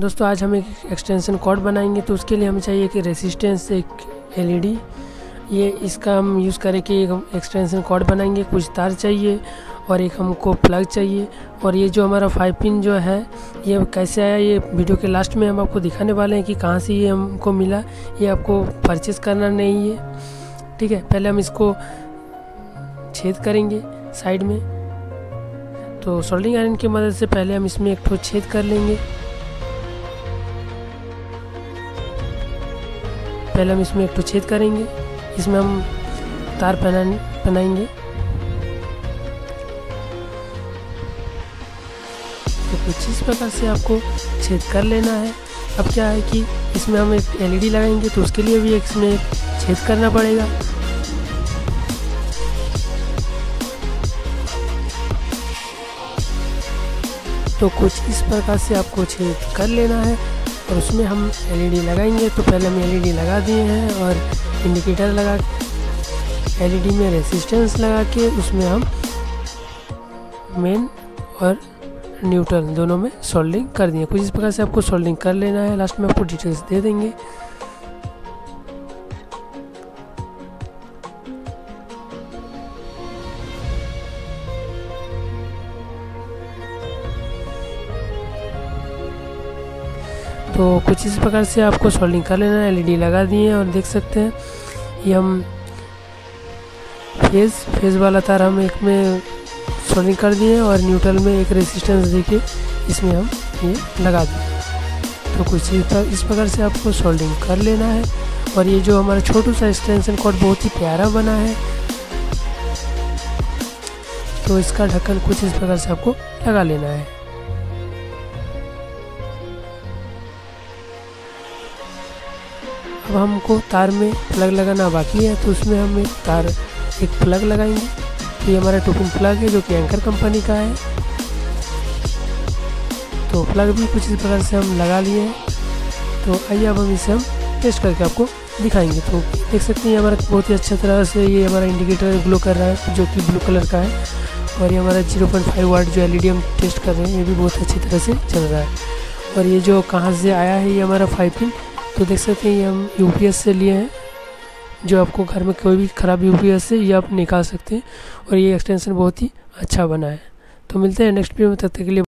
दोस्तों आज हम एक एक्सटेंशन कॉर्ड बनाएंगे, तो उसके लिए हमें चाहिए कि रेसिस्टेंस एक एलईडी, ये इसका हम यूज़ करके एक एक्सटेंशन कॉर्ड बनाएंगे। कुछ तार चाहिए और एक हमको प्लग चाहिए। और ये जो हमारा 5 पिन जो है ये कैसे आया, ये वीडियो के लास्ट में हम आपको दिखाने वाले हैं कि कहाँ से ये हमको मिला। ये आपको परचेस करना नहीं है, ठीक है। पहले हम इसको छेद करेंगे साइड में, तो सोल्डरिंग आयरन की मदद से पहले हम इसमें एक ठो छेद कर लेंगे। पहले हम इसमें एक ठो छेद करेंगे, इसमें हम तार पहनाएंगे। तो कुछ इस प्रकार से आपको छेद कर लेना है। अब क्या है कि इसमें हम एक एलईडी लगाएंगे, तो उसके लिए भी एक इसमें छेद करना पड़ेगा। तो कुछ इस प्रकार से आपको छेद कर लेना है और उसमें हम एलईडी लगाएंगे। तो पहले हम एलईडी लगा दिए हैं और इंडिकेटर लगा, एलईडी में रेसिस्टेंस लगा के उसमें हम मेन और न्यूट्रल दोनों में सोल्डरिंग कर दिए। कुछ इस प्रकार से आपको सोल्डरिंग कर लेना है, लास्ट में आपको डिटेल्स दे देंगे। तो कुछ इस प्रकार से आपको सोल्डरिंग कर लेना है। एलईडी लगा दिए हैं और देख सकते हैं ये हम फेज़ वाला तार हम एक में सोल्डरिंग कर दिए और न्यूट्रल में एक रेसिस्टेंस देके इसमें हम ये लगा दें। तो कुछ इस प्रकार से आपको सोल्डरिंग कर लेना है। और ये जो हमारा छोटू सा एक्सटेंशन कॉर्ड बहुत ही प्यारा बना है, तो इसका ढक्कन कुछ इस प्रकार से आपको लगा लेना है। अब हमको तार में प्लग लगाना बाकी है, तो उसमें हम एक प्लग लगाएंगे। तो ये हमारा 2 पिन प्लग है जो कि एंकर कंपनी का है। तो प्लग भी कुछ इस प्रकार से हम लगा लिए हैं। तो आइए अब हम इसे हम टेस्ट करके आपको दिखाएंगे। तो देख सकते हैं हमारा बहुत ही अच्छा तरह से ये हमारा इंडिकेटर ग्लो कर रहा है जो कि ब्लू कलर का है। और ये हमारा 0.5 वाट जो एलईडी हम टेस्ट कर रहे हैं ये भी बहुत अच्छी तरह से चल रहा है। और ये जो कहाँ से आया है ये हमारा 5 पिन, तो देख सकते हैं ये हम यूपीएस से लिए हैं। जो आपको घर में कोई भी ख़राब यूपीएस से ये आप निकाल सकते हैं। और ये एक्सटेंशन बहुत ही अच्छा बना है। तो मिलते हैं नेक्स्ट वीडियो में, तब तक के लिए।